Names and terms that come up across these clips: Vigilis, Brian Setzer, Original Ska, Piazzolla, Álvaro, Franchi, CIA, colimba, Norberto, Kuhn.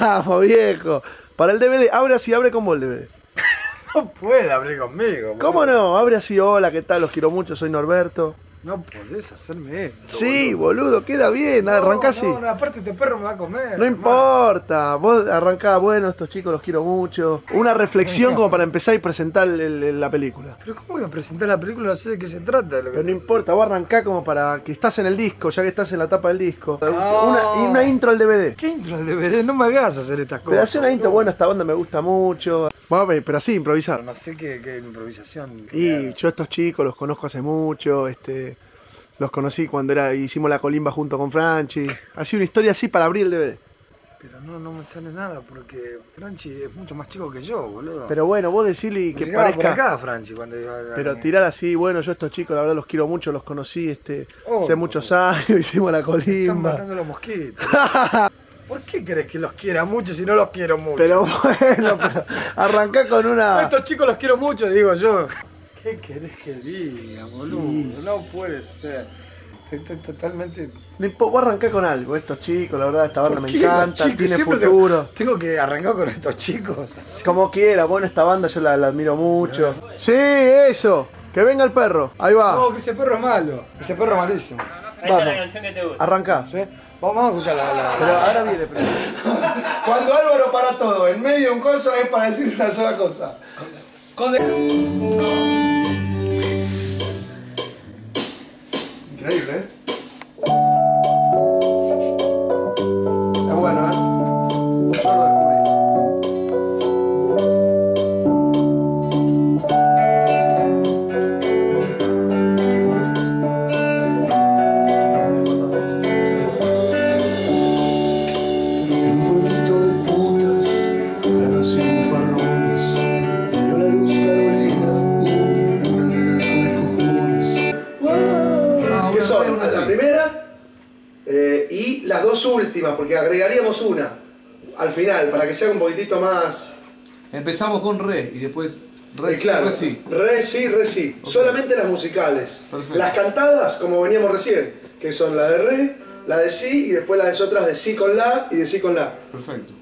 ¡Vamos, viejo! Para el DVD, abre así, abre con vos el DVD. No puede abrir conmigo. ¿Cómo no? Abre así, hola, ¿qué tal? Los quiero mucho, soy Norberto. No podés hacerme esto. Sí, boludo, queda bien, no, arrancá así. No, aparte este perro me va a comer. No importa, vos arrancá, bueno, estos chicos los quiero mucho. Una reflexión como para empezar y presentar la película. Pero ¿cómo voy a presentar la película? No sé de qué se trata. Lo que pero no importa, vos arrancá como para que estás en el disco, ya que estás en la tapa del disco. No. Una intro al DVD. ¿Qué intro al DVD? No me hagas hacer estas cosas. Pero hace una intro, bueno, esta banda me gusta mucho. Vamos, pero así, improvisar. Pero no sé qué improvisación. Y yo a estos chicos los conozco hace mucho, los conocí cuando hicimos la colimba junto con Franchi. Así una historia así para abrir el DVD. Pero no me sale nada porque Franchi es mucho más chico que yo, boludo. Pero bueno, vos decirle que parezca... por acá, Franchi, cuando... Pero tirar así, bueno, yo a estos chicos la verdad los quiero mucho, los conocí hace muchos años, hicimos la colimba. Me están matando los mosquitos. ¿Por qué crees que los quiera mucho si no los quiero mucho? Pero bueno, arrancá con una... A estos chicos los quiero mucho, digo yo. ¿Qué querés que diga, boludo? No puede ser. Estoy totalmente... Vos arrancá con algo, estos chicos, la verdad, esta banda me encanta, tiene futuro. Tengo que arrancar con estos chicos. Así. Como quiera, bueno, esta banda yo la admiro mucho. No. Sí, eso. Que venga el perro, ahí va. No, que ese perro es malo. Ese perro es malísimo. Vamos. La canción que te gusta. Arrancá. ¿Sí? Vamos a escuchar la... Pero ahora viene primero. Cuando Álvaro para todo, en medio de un coso es para decir una sola cosa. Increíble, ¿eh? Es bueno, ¿eh? Yo lo descubrí. En un pueblito de putas, eran 5 farrones. Vio la luz Carolina, una nena con cojones. ¿Qué son? La primera y las dos últimas, porque agregaríamos una al final, para que sea un poquitito más... Empezamos con re y después re sí, claro, re sí. Re sí, re sí. Okay. Solamente las musicales. Perfecto. Las cantadas, como veníamos recién, que son la de re, la de sí y después las otras de sí con la y de sí con la. Perfecto.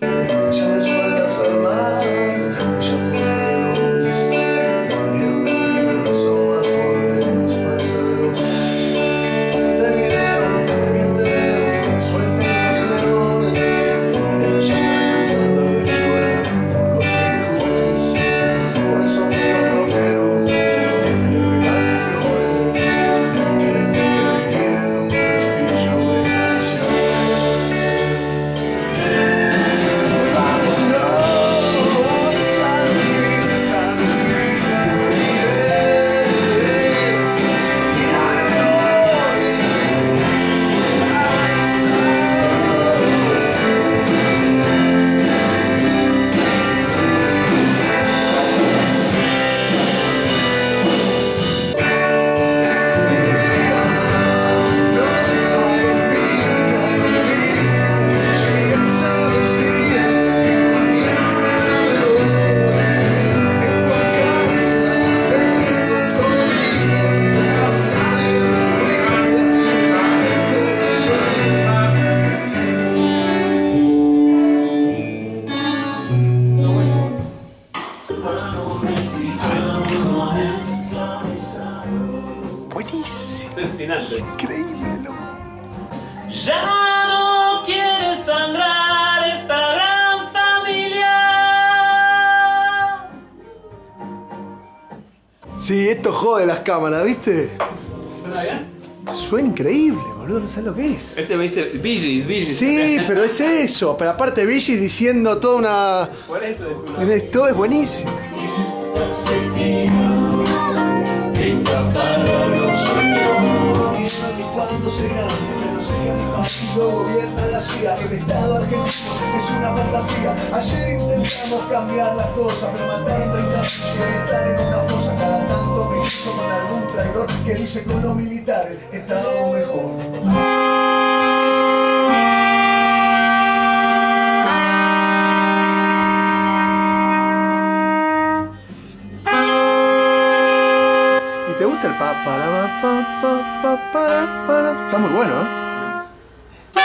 Increíble, loco. Ya no quiere sangrar esta gran familia. Sí, esto jode las cámaras, ¿viste? ¿Suena bien? Suena increíble, boludo, no sabes lo que es. Este me dice Vigilis. Sí, pero es eso. Pero aparte Vigilis diciendo toda una... Por eso es una... Esto es buenísimo. Cuando se grande, pero se grande, lo gobierna la CIA, el Estado argentino es una fantasía. Ayer intentamos cambiar las cosas, pero mataron 30 y estar en una fosa. Cada tanto me hizo con algún traidor que dice con los militares estábamos mejor. ¿Te gusta el pa para? Está muy bueno, ¿eh? Sí.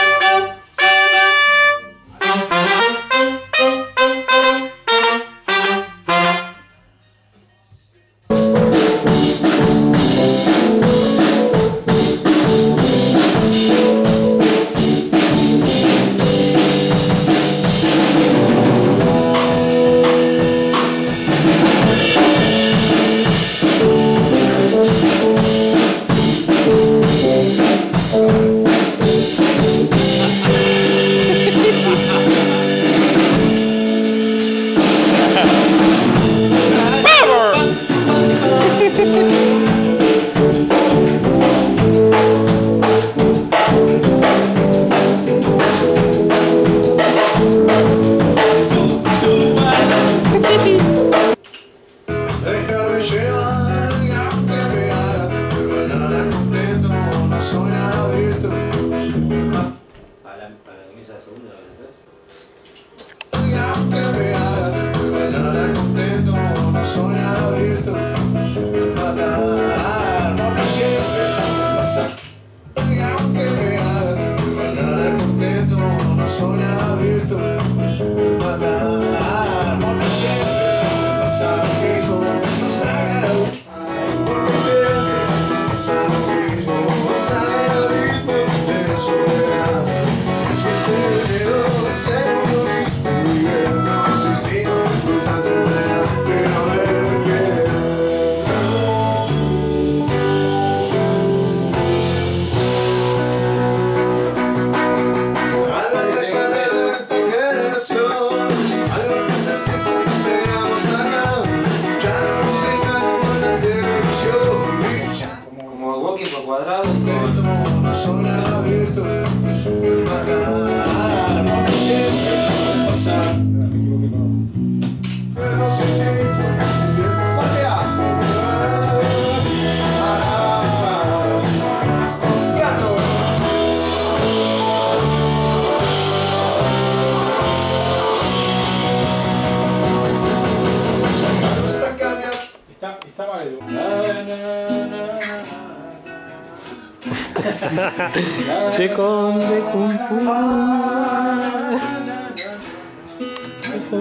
Se come Kung Fu.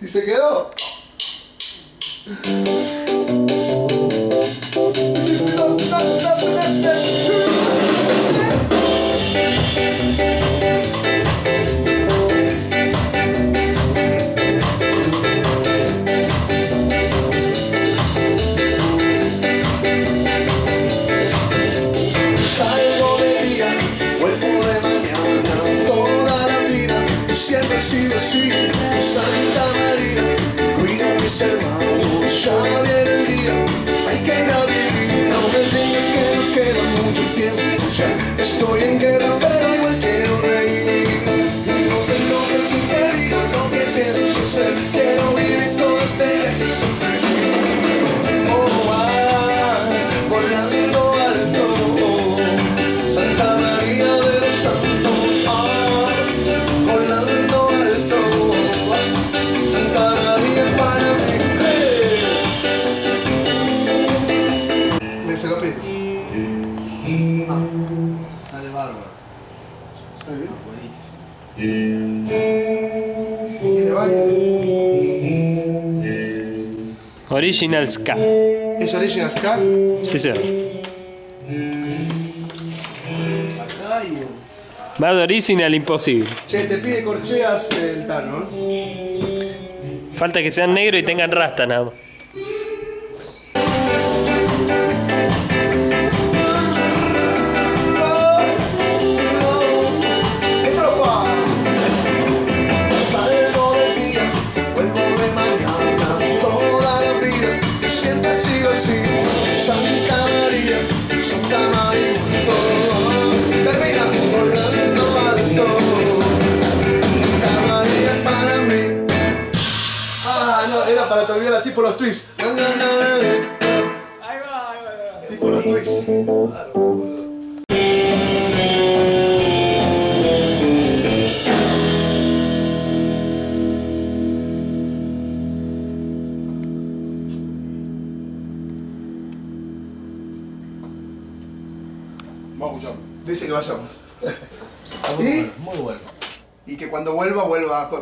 Y se quedó. Estoy en guerra, pero igual quiero reír. No tengo que ser perdido, lo que tienes que hacer. Quiero vivir todo este viaje sin fin. Oh, ah, volando alto, oh, Santa María de los Santos. Ah, volando alto, oh, Santa María para mí. ¿Me dice la pita? Original Ska. ¿Es Original Ska? Sí, señor. Más original imposible. Che, te pide corcheas el Tano, ¿eh? Falta que sean negros y tengan rasta nada más. Tipo los twists. Ahí va, tipo los twists. Vamos, John. Dice que vayamos. ¿Y? Muy bueno. Y que cuando vuelva,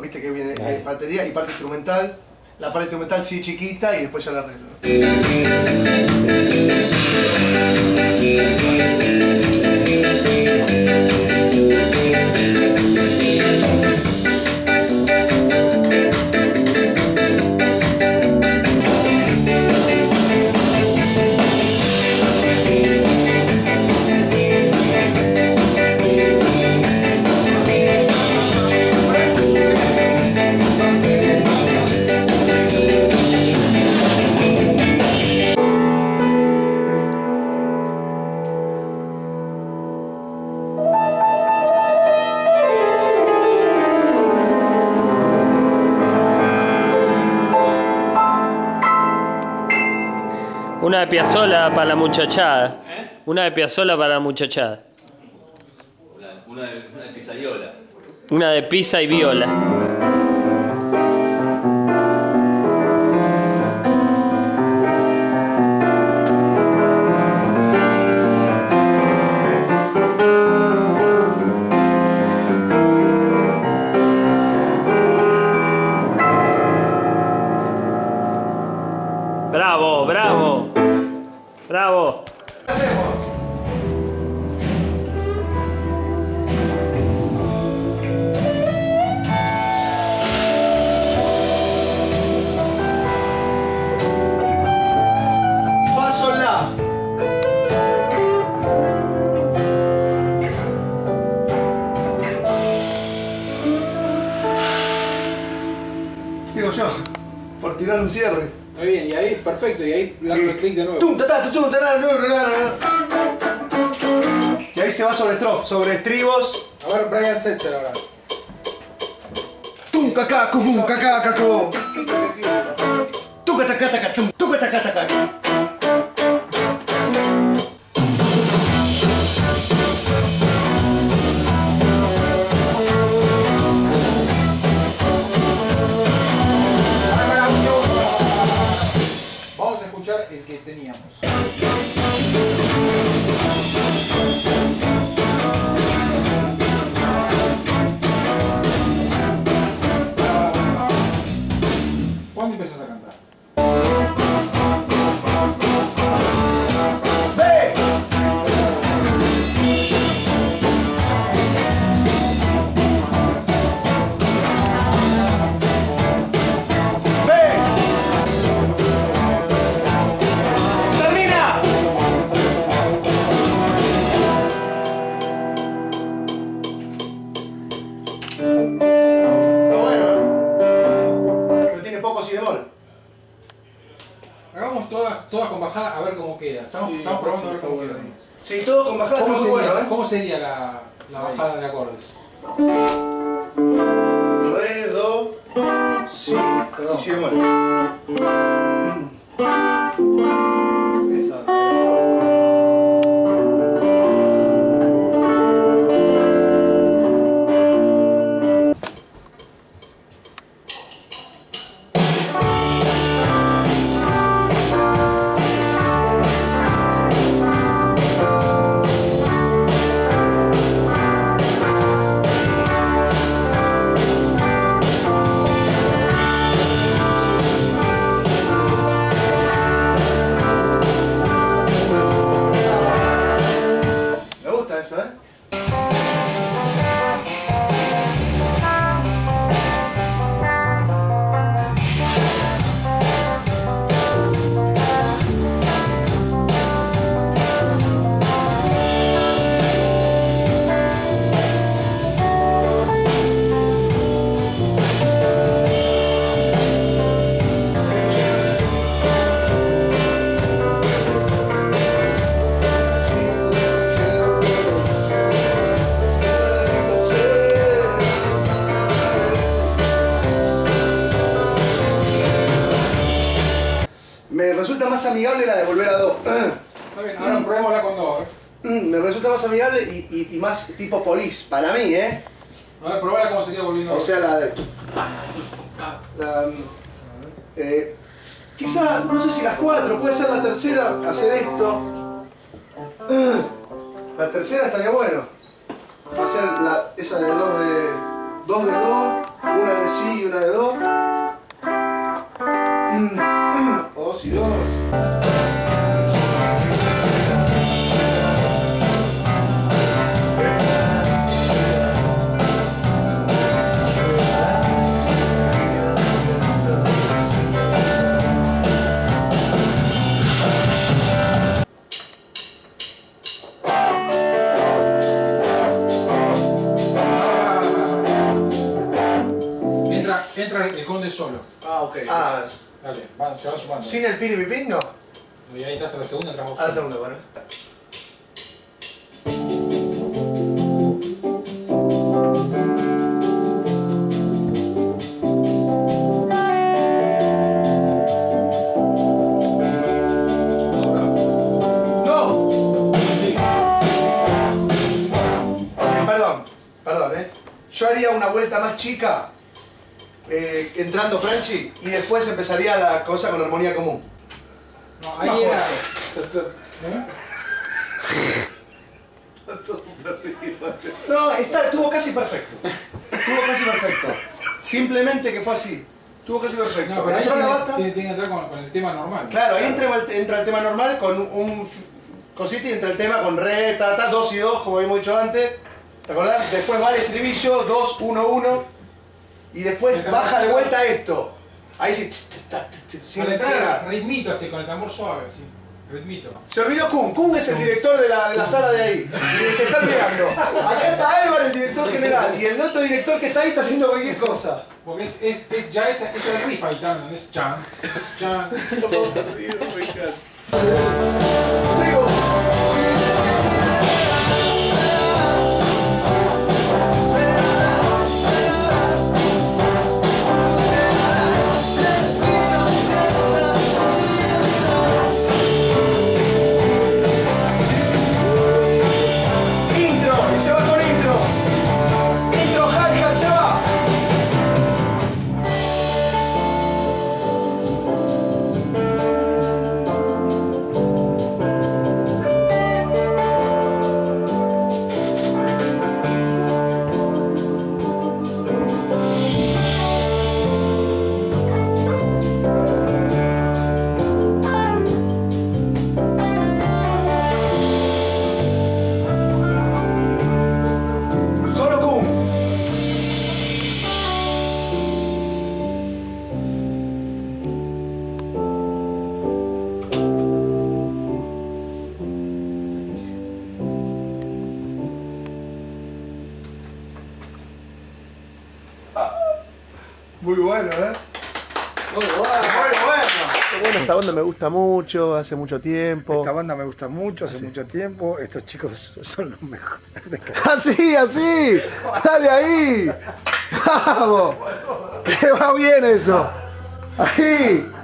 viste que viene batería y parte instrumental. La parte instrumental sí chiquita y después ya la arreglo. Una de Piazzolla para la muchachada. ¿Eh? Una de Piazzolla para la muchachada. Una de pizza y viola. Una de pizza y viola. Bravo, bravo. ¡Bravo! ¿Qué hacemos? tirar un cierre. Muy bien, y ahí es perfecto, y ahí dando el clic de nuevo. Y ahí se va sobre estrofe, sobre estribos. A ver, Brian Setzer ahora. Tum caca, cum caca, caco. Vamos a escuchar el que teníamos. ¿Cuándo empezás a cantar? Todas con bajada, a ver cómo queda. Estamos probando a ver cómo queda. Sí, todo con bajada, está muy bueno, ¿eh? ¿Cómo sería la bajada de acordes? Re, do, si, perdón, si bemol. Esa. Amigable la de volver a do. Bien, ahora probémosla con do, me resulta más amigable y más tipo polis para mí, ahora probala como sería volviendo a do. O sea, la de quizá, no sé si las cuatro, puede ser la tercera, hacer esto. La tercera estaría bueno, hacer esa de dos de do, una de si y una de do. O dos y dos. Entra el conde solo. Ah, ok. Ah, dale, se van sumando. ¿Sin el piripipín, no? Y ahí estás a la segunda, entras vos. A la segunda, bueno. ¡No! Sí. Perdón, yo haría una vuelta más chica. Entrando Franchi y después empezaría la cosa con armonía común. No, ahí era. No, estuvo casi perfecto. Simplemente que fue así. Estuvo casi perfecto. No, pero ahí tiene que entrar con el tema normal. Claro, ahí entra el tema normal con un cosito y entra el tema con re, ta, ta, dos y dos, como habíamos dicho antes. ¿Te acordás? Después va el estribillo, 2, 1, 1. Y después baja de vuelta esto. Ahí sí. Al entrar, ritmito así, con el tambor suave, así. Ritmito. Se olvidó Kuhn. Kuhn es el director de la sala de ahí. Y se está mirando. Acá está Álvaro, el director general. Y el otro director que está ahí está haciendo cualquier cosa. Porque es ya esa riff ahí también. Es chan. Chan. Me gusta mucho, hace mucho tiempo. Esta banda me gusta mucho, hace mucho tiempo. Estos chicos son los mejores. ¡Así, así! ¡Dale ahí! ¡Vamos! ¡Que va bien eso! ¡Ahí!